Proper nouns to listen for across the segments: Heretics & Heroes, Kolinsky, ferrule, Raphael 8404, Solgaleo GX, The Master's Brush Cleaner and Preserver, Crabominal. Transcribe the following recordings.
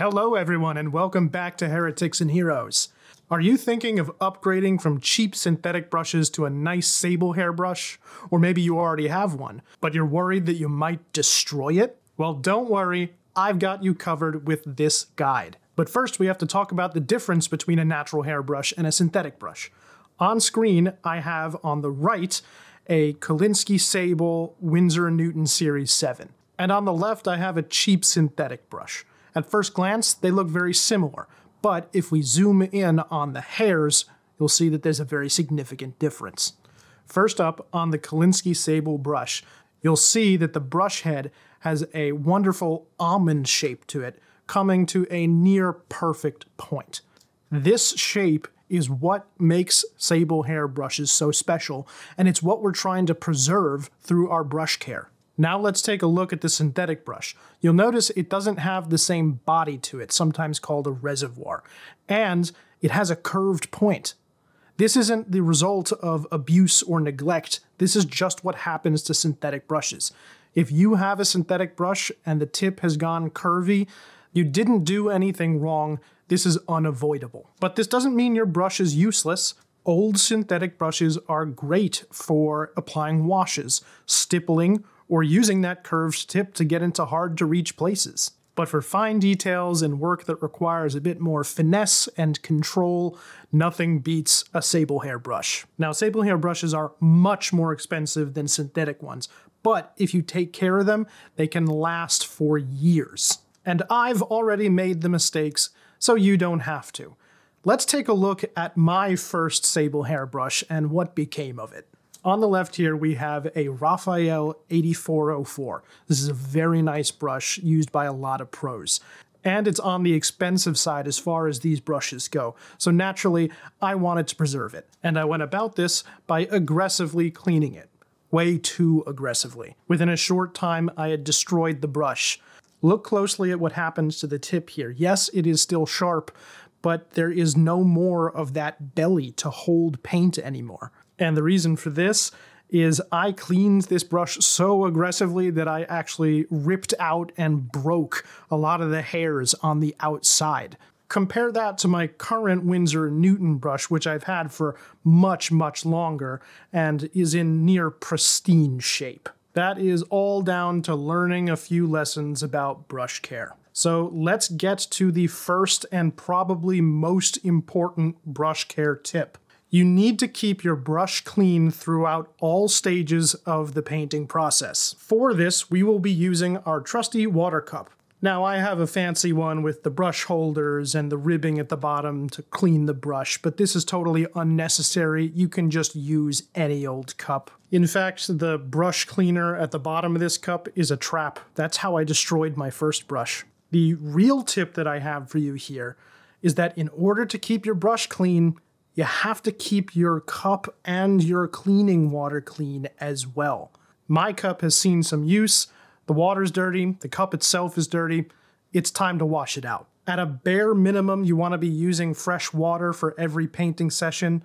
Hello everyone and welcome back to Heretics and Heroes. Are you thinking of upgrading from cheap synthetic brushes to a nice sable hairbrush? Or maybe you already have one, but you're worried that you might destroy it? Well, don't worry, I've got you covered with this guide. But first we have to talk about the difference between a natural hairbrush and a synthetic brush. On screen, I have on the right a Kolinsky Sable Winsor & Newton Series 7. And on the left, I have a cheap synthetic brush. At first glance, they look very similar, but if we zoom in on the hairs, you'll see that there's a very significant difference. First up, on the Kolinsky Sable brush, you'll see that the brush head has a wonderful almond shape to it, coming to a near perfect point. This shape is what makes sable hair brushes so special, and it's what we're trying to preserve through our brush care. Now let's take a look at the synthetic brush. You'll notice it doesn't have the same body to it, sometimes called a reservoir, and it has a curved point. This isn't the result of abuse or neglect. This is just what happens to synthetic brushes. If you have a synthetic brush and the tip has gone curvy, you didn't do anything wrong. This is unavoidable. But this doesn't mean your brush is useless. Old synthetic brushes are great for applying washes, stippling, or using that curved tip to get into hard-to-reach places. But for fine details and work that requires a bit more finesse and control, nothing beats a sable hair brush. Now, sable hair brushes are much more expensive than synthetic ones, but if you take care of them, they can last for years. And I've already made the mistakes, so you don't have to. Let's take a look at my first sable hair brush and what became of it. On the left here, we have a Raphael 8404. This is a very nice brush used by a lot of pros. And it's on the expensive side as far as these brushes go. So naturally, I wanted to preserve it. And I went about this by aggressively cleaning it. Way too aggressively. Within a short time, I had destroyed the brush. Look closely at what happens to the tip here. Yes, it is still sharp, but there is no more of that belly to hold paint anymore. And the reason for this is I cleaned this brush so aggressively that I actually ripped out and broke a lot of the hairs on the outside. Compare that to my current Winsor & Newton brush, which I've had for much, much longer and is in near pristine shape. That is all down to learning a few lessons about brush care. So let's get to the first and probably most important brush care tip. You need to keep your brush clean throughout all stages of the painting process. For this, we will be using our trusty water cup. Now, I have a fancy one with the brush holders and the ribbing at the bottom to clean the brush, but this is totally unnecessary. You can just use any old cup. In fact, the brush cleaner at the bottom of this cup is a trap. That's how I destroyed my first brush. The real tip that I have for you here is that in order to keep your brush clean, you have to keep your cup and your cleaning water clean as well. My cup has seen some use, the water's dirty, the cup itself is dirty, it's time to wash it out. At a bare minimum, you want to be using fresh water for every painting session.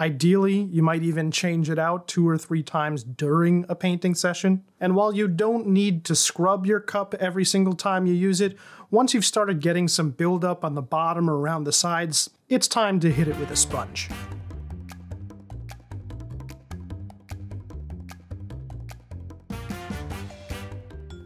Ideally, you might even change it out 2 or 3 times during a painting session. And while you don't need to scrub your cup every single time you use it, once you've started getting some buildup on the bottom or around the sides, it's time to hit it with a sponge.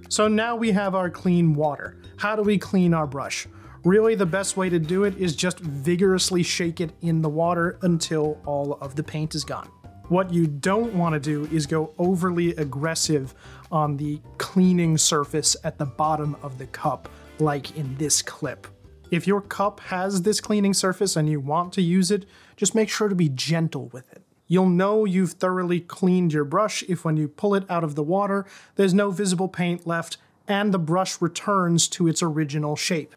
So now we have our clean water. How do we clean our brush? Really, the best way to do it is just vigorously shake it in the water until all of the paint is gone. What you don't want to do is go overly aggressive on the cleaning surface at the bottom of the cup, like in this clip. If your cup has this cleaning surface and you want to use it, just make sure to be gentle with it. You'll know you've thoroughly cleaned your brush if when you pull it out of the water, there's no visible paint left and the brush returns to its original shape.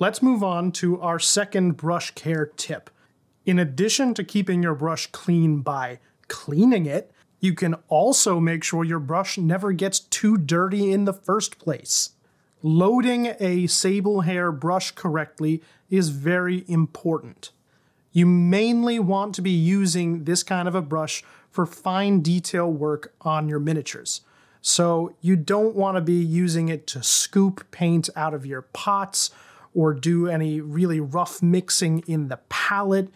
Let's move on to our second brush care tip. In addition to keeping your brush clean by cleaning it, you can also make sure your brush never gets too dirty in the first place. Loading a sable hair brush correctly is very important. You mainly want to be using this kind of a brush for fine detail work on your miniatures. So you don't want to be using it to scoop paint out of your pots or do any really rough mixing in the palette.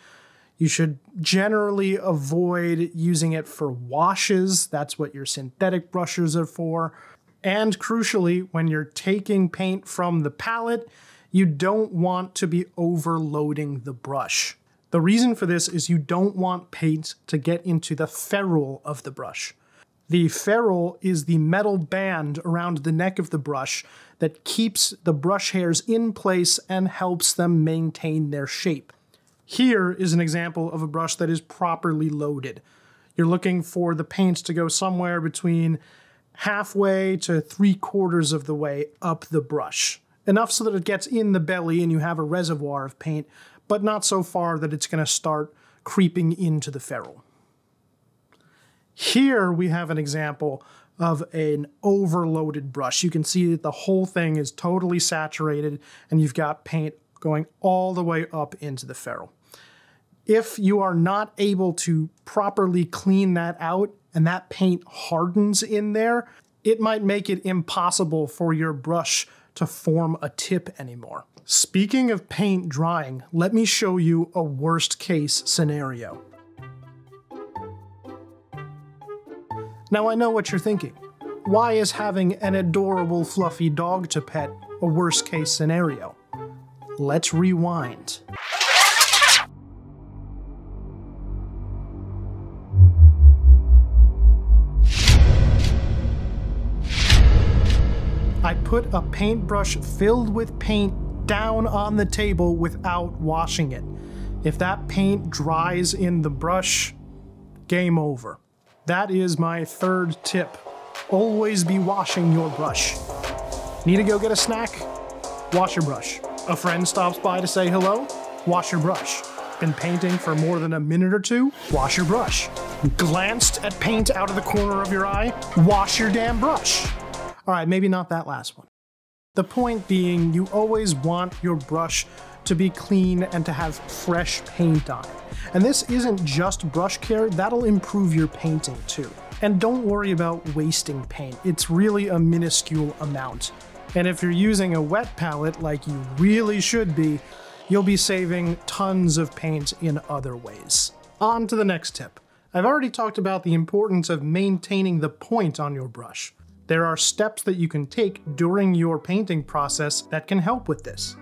You should generally avoid using it for washes. That's what your synthetic brushes are for. And crucially, when you're taking paint from the palette, you don't want to be overloading the brush. The reason for this is you don't want paint to get into the ferrule of the brush. The ferrule is the metal band around the neck of the brush that keeps the brush hairs in place and helps them maintain their shape. Here is an example of a brush that is properly loaded. You're looking for the paint to go somewhere between halfway to 3/4 of the way up the brush. Enough so that it gets in the belly and you have a reservoir of paint, but not so far that it's going to start creeping into the ferrule. Here we have an example of an overloaded brush. You can see that the whole thing is totally saturated and you've got paint going all the way up into the ferrule. If you are not able to properly clean that out and that paint hardens in there, it might make it impossible for your brush to form a tip anymore. Speaking of paint drying, let me show you a worst case scenario. Now I know what you're thinking. Why is having an adorable fluffy dog to pet a worst case scenario? Let's rewind. I put a paintbrush filled with paint down on the table without washing it. If that paint dries in the brush, game over. That is my third tip. Always be washing your brush. Need to go get a snack? Wash your brush. A friend stops by to say hello? Wash your brush. Been painting for more than a minute or two? Wash your brush. Glanced at paint out of the corner of your eye? Wash your damn brush. All right, maybe not that last one. The point being, you always want your brush to be clean and to have fresh paint on it. And this isn't just brush care, that'll improve your painting too. And don't worry about wasting paint. It's really a minuscule amount. And if you're using a wet palette like you really should be, you'll be saving tons of paint in other ways. On to the next tip. I've already talked about the importance of maintaining the point on your brush. There are steps that you can take during your painting process that can help with this.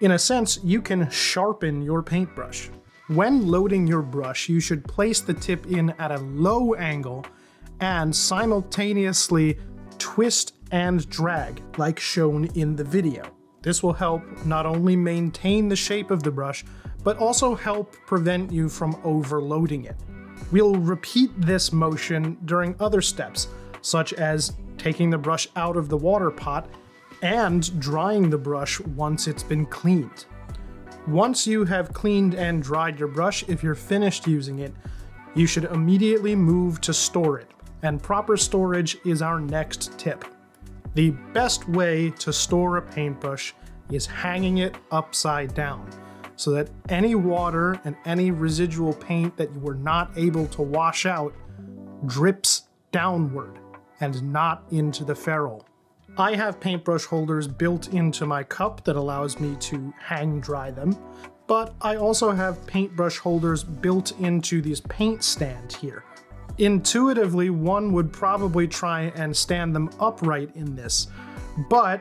In a sense, you can sharpen your paintbrush. When loading your brush, you should place the tip in at a low angle and simultaneously twist and drag, like shown in the video. This will help not only maintain the shape of the brush, but also help prevent you from overloading it. We'll repeat this motion during other steps, such as taking the brush out of the water pot and drying the brush once it's been cleaned. Once you have cleaned and dried your brush, if you're finished using it, you should immediately move to store it. And proper storage is our next tip. The best way to store a paintbrush is hanging it upside down so that any water and any residual paint that you were not able to wash out drips downward and not into the ferrule. I have paintbrush holders built into my cup that allows me to hang dry them, but I also have paintbrush holders built into this paint stand here. Intuitively, one would probably try and stand them upright in this, but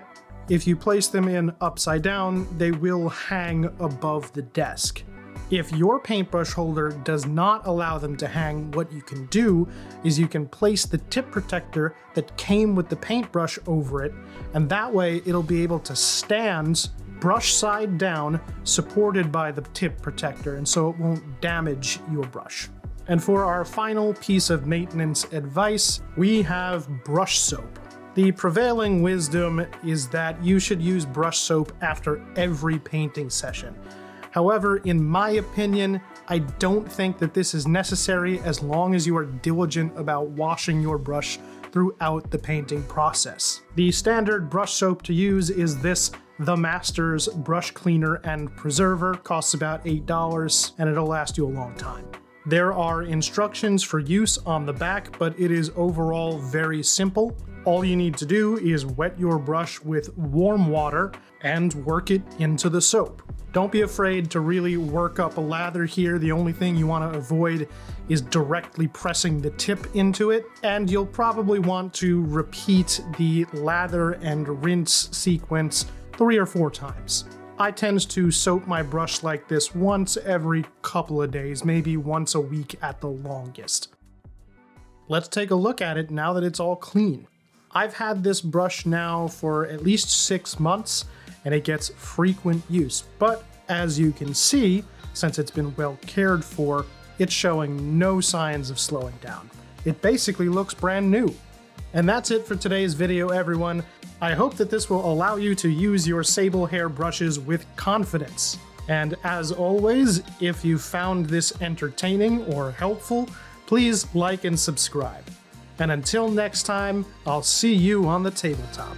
if you place them in upside down, they will hang above the desk. If your paintbrush holder does not allow them to hang, what you can do is you can place the tip protector that came with the paintbrush over it, and that way it'll be able to stand brush side down, supported by the tip protector, and so it won't damage your brush. And for our final piece of maintenance advice, we have brush soap. The prevailing wisdom is that you should use brush soap after every painting session. However, in my opinion, I don't think that this is necessary as long as you are diligent about washing your brush throughout the painting process. The standard brush soap to use is this The Master's Brush Cleaner and Preserver. Costs about $8 and it'll last you a long time. There are instructions for use on the back, but it is overall very simple. All you need to do is wet your brush with warm water and work it into the soap. Don't be afraid to really work up a lather here. The only thing you want to avoid is directly pressing the tip into it, and you'll probably want to repeat the lather and rinse sequence 3 or 4 times. I tend to soak my brush like this once every couple of days, maybe once a week at the longest. Let's take a look at it now that it's all clean. I've had this brush now for at least 6 months, and it gets frequent use. But as you can see, since it's been well cared for, it's showing no signs of slowing down. It basically looks brand new. And that's it for today's video, everyone. I hope that this will allow you to use your sable hair brushes with confidence. And as always, if you found this entertaining or helpful, please like and subscribe. And until next time, I'll see you on the tabletop.